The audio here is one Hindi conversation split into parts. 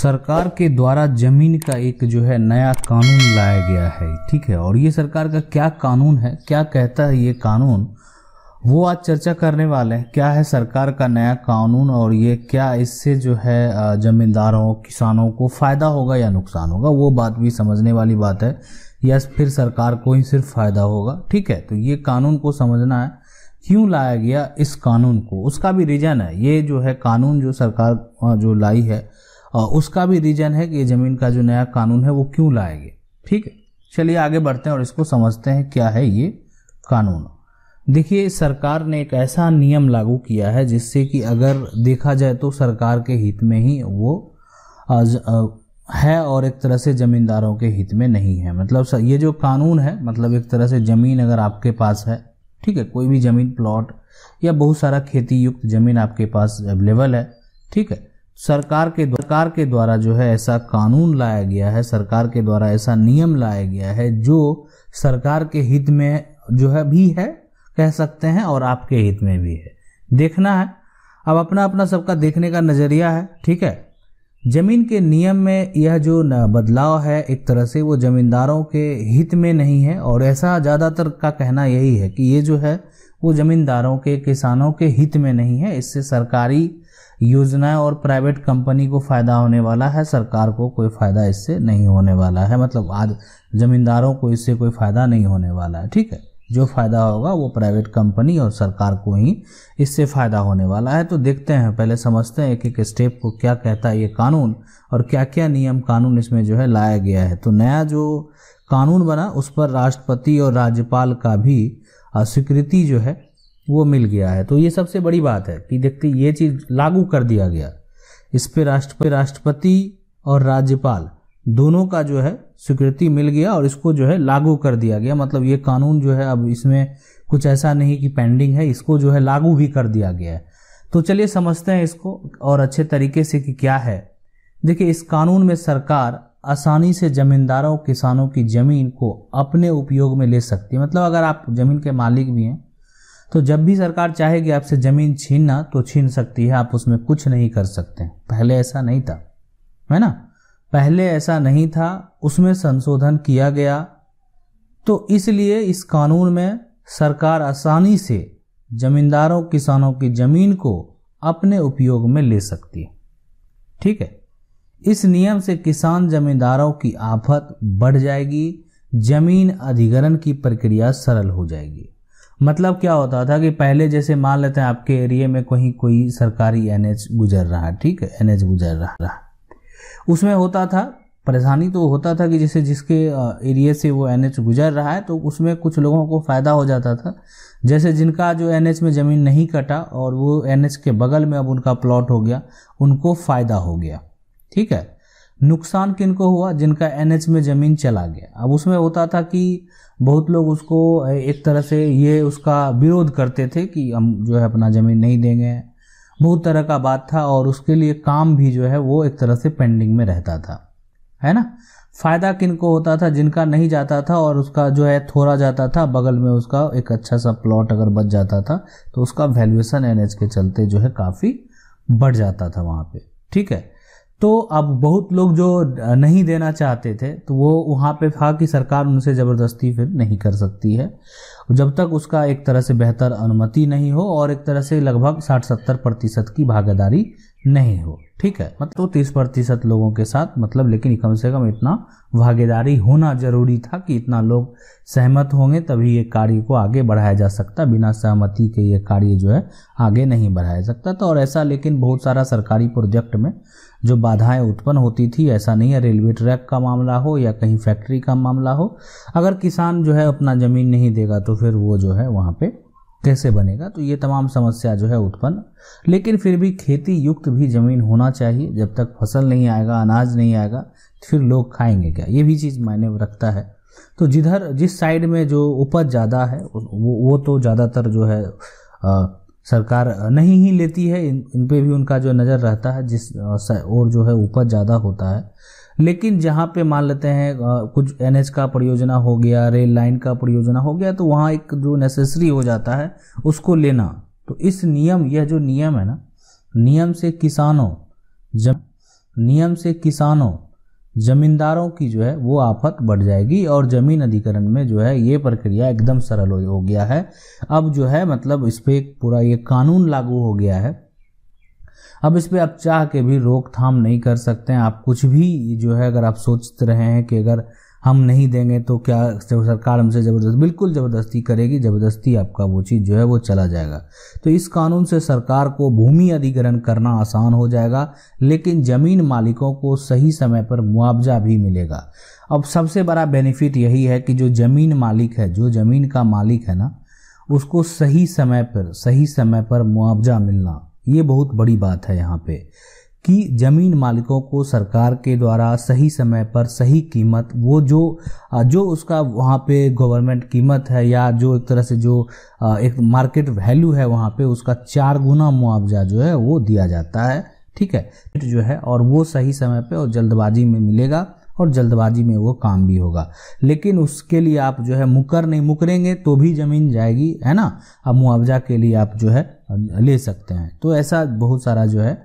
सरकार के द्वारा जमीन का एक जो है नया कानून लाया गया है, ठीक है। और ये सरकार का क्या कानून है, क्या कहता है ये कानून, वो आज चर्चा करने वाले हैं। क्या है सरकार का नया कानून और ये क्या इससे जो है जमींदारों किसानों को फ़ायदा होगा या नुकसान होगा, वो बात भी समझने वाली बात है, या फिर सरकार को ही सिर्फ फ़ायदा होगा, ठीक है। तो ये कानून को समझना है, क्यों लाया गया इस कानून को, उसका भी रीज़न है। ये जो है कानून जो सरकार जो लाई है उसका भी रीज़न है कि ये ज़मीन का जो नया कानून है वो क्यों लाया गया, ठीक है। चलिए आगे बढ़ते हैं और इसको समझते हैं क्या है ये कानून। देखिए, सरकार ने एक ऐसा नियम लागू किया है जिससे कि अगर देखा जाए तो सरकार के हित में ही वो है और एक तरह से ज़मींदारों के हित में नहीं है। मतलब ये जो कानून है, मतलब एक तरह से ज़मीन अगर आपके पास है, ठीक है, कोई भी ज़मीन प्लॉट या बहुत सारा खेती युक्त ज़मीन आपके पास अवेलेबल है, ठीक है, सरकार के द्वारा जो है ऐसा कानून लाया गया है, सरकार के द्वारा ऐसा नियम लाया गया है जो सरकार के हित में जो है भी है कह सकते हैं और आपके हित में भी है। देखना है, अब अपना अपना सबका देखने का नज़रिया है, ठीक है। ज़मीन के नियम में यह जो बदलाव है एक तरह से वो ज़मींदारों के हित में नहीं है, और ऐसा ज़्यादातर का कहना यही है कि ये जो है वो ज़मींदारों के किसानों के हित में नहीं है। इससे सरकारी योजनाएं और प्राइवेट कंपनी को फ़ायदा होने वाला है, सरकार को कोई फ़ायदा इससे नहीं होने वाला है। मतलब आज ज़मींदारों को इससे कोई फ़ायदा नहीं होने वाला है, ठीक है। जो फ़ायदा होगा वो प्राइवेट कंपनी और सरकार को ही इससे फ़ायदा होने वाला है। तो देखते हैं, पहले समझते हैं एक एक स्टेप को क्या कहता है ये कानून और क्या क्या नियम कानून इसमें जो है लाया गया है। तो नया जो कानून बना उस पर राष्ट्रपति और राज्यपाल का भी स्वीकृति जो है वो मिल गया है। तो ये सबसे बड़ी बात है कि देखते ये चीज़ लागू कर दिया गया, इस पर राष्ट्रपति और राज्यपाल दोनों का जो है स्वीकृति मिल गया और इसको जो है लागू कर दिया गया। मतलब ये कानून जो है अब इसमें कुछ ऐसा नहीं कि पेंडिंग है, इसको जो है लागू भी कर दिया गया है। तो चलिए समझते हैं इसको और अच्छे तरीके से कि क्या है। देखिए, इस कानून में सरकार आसानी से ज़मींदारों किसानों की ज़मीन को अपने उपयोग में ले सकती है। मतलब अगर आप ज़मीन के मालिक भी हैं तो जब भी सरकार चाहेगी आपसे ज़मीन छीनना तो छीन सकती है, आप उसमें कुछ नहीं कर सकते। पहले ऐसा नहीं था, है ना, पहले ऐसा नहीं था, उसमें संशोधन किया गया। तो इसलिए इस कानून में सरकार आसानी से ज़मींदारों किसानों की ज़मीन को अपने उपयोग में ले सकती है, ठीक है। इस नियम से किसान ज़मींदारों की आफत बढ़ जाएगी, ज़मीन अधिग्रहण की प्रक्रिया सरल हो जाएगी। मतलब क्या होता था कि पहले जैसे मान लेते हैं आपके एरिया में कहीं कोई सरकारी एनएच गुजर रहा है, ठीक है, एनएच गुजर रहा, उसमें होता था परेशानी तो होता था कि जैसे जिसके एरिया से वो एनएच गुजर रहा है तो उसमें कुछ लोगों को फ़ायदा हो जाता था। जैसे जिनका जो एनएच में ज़मीन नहीं कटा और वो एनएच के बगल में अब उनका प्लॉट हो गया, उनको फ़ायदा हो गया, ठीक है। नुकसान किनको हुआ, जिनका एनएच में ज़मीन चला गया। अब उसमें होता था कि बहुत लोग उसको एक तरह से ये उसका विरोध करते थे कि हम जो है अपना ज़मीन नहीं देंगे, बहुत तरह का बात था, और उसके लिए काम भी जो है वो एक तरह से पेंडिंग में रहता था, है ना। फ़ायदा किनको होता था, जिनका नहीं जाता था और उसका जो है थोड़ा जाता था, बगल में उसका एक अच्छा सा प्लॉट अगर बच जाता था तो उसका वैल्यूएशन एनएच के चलते जो है काफ़ी बढ़ जाता था वहाँ पे, ठीक है। तो अब बहुत लोग जो नहीं देना चाहते थे तो वो वहाँ पे था कि सरकार उनसे ज़बरदस्ती फिर नहीं कर सकती है जब तक उसका एक तरह से बेहतर अनुमति नहीं हो और एक तरह से लगभग 60-70% की भागीदारी नहीं हो, ठीक है। मतलब तो 30% लोगों के साथ, मतलब लेकिन कम से कम इतना भागीदारी होना ज़रूरी था कि इतना लोग सहमत होंगे तभी ये कार्य को आगे बढ़ाया जा सकता, बिना सहमति के ये कार्य जो है आगे नहीं बढ़ाया सकता था। और ऐसा लेकिन बहुत सारा सरकारी प्रोजेक्ट में जो बाधाएं उत्पन्न होती थी, ऐसा नहीं है रेलवे ट्रैक का मामला हो या कहीं फैक्ट्री का मामला हो, अगर किसान जो है अपना ज़मीन नहीं देगा तो फिर वो जो है वहाँ पे कैसे बनेगा। तो ये तमाम समस्या जो है उत्पन्न, लेकिन फिर भी खेती युक्त भी ज़मीन होना चाहिए। जब तक फसल नहीं आएगा, अनाज नहीं आएगा तो फिर लोग खाएंगे क्या, ये भी चीज़ मायने रखता है। तो जिधर जिस साइड में जो उपज ज़्यादा है वो तो ज़्यादातर जो है सरकार नहीं ही लेती है, इन पे भी उनका जो नज़र रहता है, जिस और जो है उपज ज़्यादा होता है। लेकिन जहाँ पे मान लेते हैं कुछ एनएच का परियोजना हो गया, रेल लाइन का परियोजना हो गया, तो वहाँ एक जो नेसेसरी हो जाता है उसको लेना। तो इस नियम, यह जो नियम है ना, नियम से किसानों नियम से किसानों जमींदारों की जो है वो आफत बढ़ जाएगी और जमीन अधिग्रहण में जो है ये प्रक्रिया एकदम सरल हो गया है। अब जो है मतलब इस पर पूरा ये कानून लागू हो गया है। अब इस पर आप चाह के भी रोकथाम नहीं कर सकते हैं। आप कुछ भी जो है अगर आप सोचते रहे हैं कि अगर हम नहीं देंगे तो क्या सरकार हमसे ज़बरदस्ती, बिल्कुल ज़बरदस्ती करेगी, ज़बरदस्ती आपका वो चीज़ जो है वो चला जाएगा। तो इस कानून से सरकार को भूमि अधिग्रहण करना आसान हो जाएगा, लेकिन ज़मीन मालिकों को सही समय पर मुआवजा भी मिलेगा। अब सबसे बड़ा बेनिफिट यही है कि जो ज़मीन मालिक है, जो ज़मीन का मालिक है ना, उसको सही समय पर मुआवजा मिलना, ये बहुत बड़ी बात है यहाँ पे कि ज़मीन मालिकों को सरकार के द्वारा सही समय पर सही कीमत, वो जो उसका वहाँ पे गवर्नमेंट कीमत है या जो एक तरह से जो एक मार्केट वैल्यू है वहाँ पे, उसका 4 गुना मुआवजा जो है वो दिया जाता है। ठीक है जो है, और वो सही समय पे और जल्दबाजी में मिलेगा और जल्दबाजी में वो काम भी होगा। लेकिन उसके लिए आप जो है मुकरेंगे तो भी ज़मीन जाएगी, है ना। अब मुआवजा के लिए आप जो है ले सकते हैं। तो ऐसा बहुत सारा जो है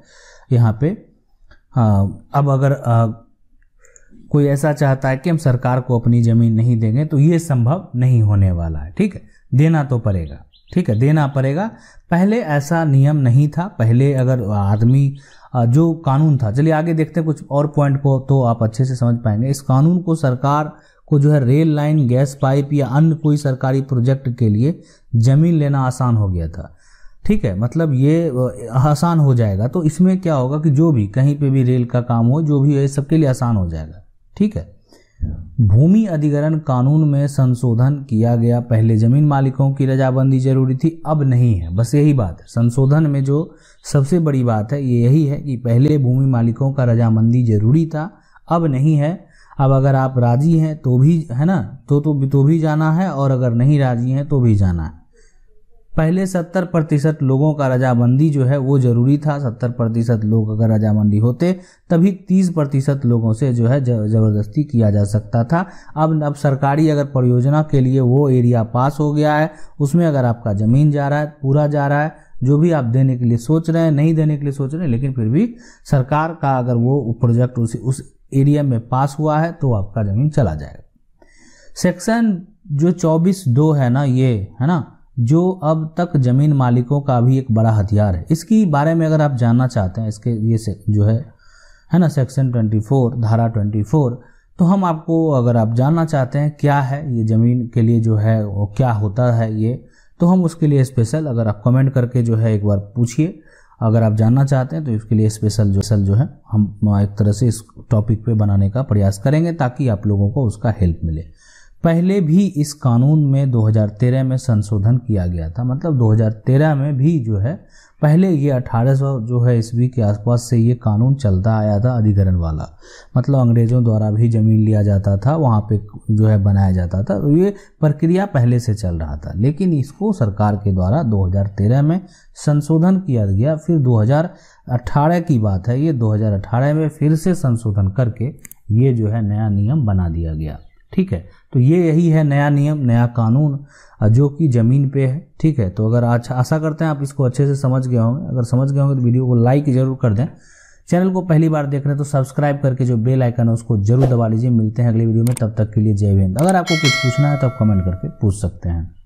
यहाँ पे अब अगर कोई ऐसा चाहता है कि हम सरकार को अपनी ज़मीन नहीं देंगे तो ये संभव नहीं होने वाला है। ठीक है, देना तो पड़ेगा, ठीक है, देना पड़ेगा। पहले ऐसा नियम नहीं था, पहले अगर आदमी जो कानून था, चलिए आगे देखते हैं कुछ और पॉइंट को तो आप अच्छे से समझ पाएंगे। इस कानून को सरकार को जो है रेल लाइन, गैस पाइप या अन्य कोई सरकारी प्रोजेक्ट के लिए जमीन लेना आसान हो गया था। ठीक है, मतलब ये आसान हो जाएगा। तो इसमें क्या होगा कि जो भी कहीं पे भी रेल का काम हो, जो भी है, सबके लिए आसान हो जाएगा। ठीक है, भूमि अधिग्रहण कानून में संशोधन किया गया। पहले जमीन मालिकों की रजामंदी जरूरी थी, अब नहीं है, बस यही बात है। संशोधन में जो सबसे बड़ी बात है ये यही है कि पहले भूमि मालिकों का रजामंदी जरूरी था, अब नहीं है। अब अगर आप राजी हैं तो भी, है ना, तो भी जाना है, और अगर नहीं राजी हैं तो भी जाना है। पहले 70% लोगों का रजामंदी जो है वो जरूरी था। 70% लोग अगर रजामंदी होते तभी 30% लोगों से जो है ज़बरदस्ती किया जा सकता था। अब सरकारी अगर परियोजना के लिए वो एरिया पास हो गया है, उसमें अगर आपका ज़मीन जा रहा है, पूरा जा रहा है, जो भी आप देने के लिए सोच रहे हैं, नहीं देने के लिए सोच रहे हैं, लेकिन फिर भी सरकार का अगर वो प्रोजेक्ट उस एरिया में पास हुआ है तो आपका ज़मीन चला जाएगा। सेक्शन जो 24(2) है ना, ये है ना, जो अब तक जमीन मालिकों का भी एक बड़ा हथियार है। इसकी बारे में अगर आप जानना चाहते हैं, इसके ये जो है ना, सेक्शन 24, धारा 24, तो हम आपको अगर आप जानना चाहते हैं क्या है ये ज़मीन के लिए जो है वो क्या होता है ये, तो हम उसके लिए स्पेशल अगर आप कमेंट करके जो है एक बार पूछिए अगर आप जानना चाहते हैं, तो इसके लिए स्पेशल जो है हम एक तरह से इस टॉपिक पे बनाने का प्रयास करेंगे ताकि आप लोगों को उसका हेल्प मिले। पहले भी इस कानून में 2013 में संशोधन किया गया था, मतलब 2013 में भी जो है, पहले ये 1800 जो है ईस्वी के आसपास से ये कानून चलता आया था, अधिग्रहण वाला, मतलब अंग्रेज़ों द्वारा भी ज़मीन लिया जाता था, वहाँ पे जो है बनाया जाता था। तो ये प्रक्रिया पहले से चल रहा था, लेकिन इसको सरकार के द्वारा 2013 में संशोधन किया गया। फिर 2018 की बात है, ये 2018 में फिर से संशोधन करके ये जो है नया नियम बना दिया गया। ठीक है, तो ये यही है नया नियम, नया कानून जो कि ज़मीन पे है। ठीक है, तो अगर अच्छा, आशा करते हैं आप इसको अच्छे से समझ गए होंगे। अगर समझ गए होंगे तो वीडियो को लाइक जरूर कर दें। चैनल को पहली बार देख रहे हैं तो सब्सक्राइब करके जो बेल आइकन है उसको जरूर दबा लीजिए। मिलते हैं अगले वीडियो में, तब तक के लिए जय हिंद। अगर आपको कुछ पूछना है तो आप कमेंट करके पूछ सकते हैं।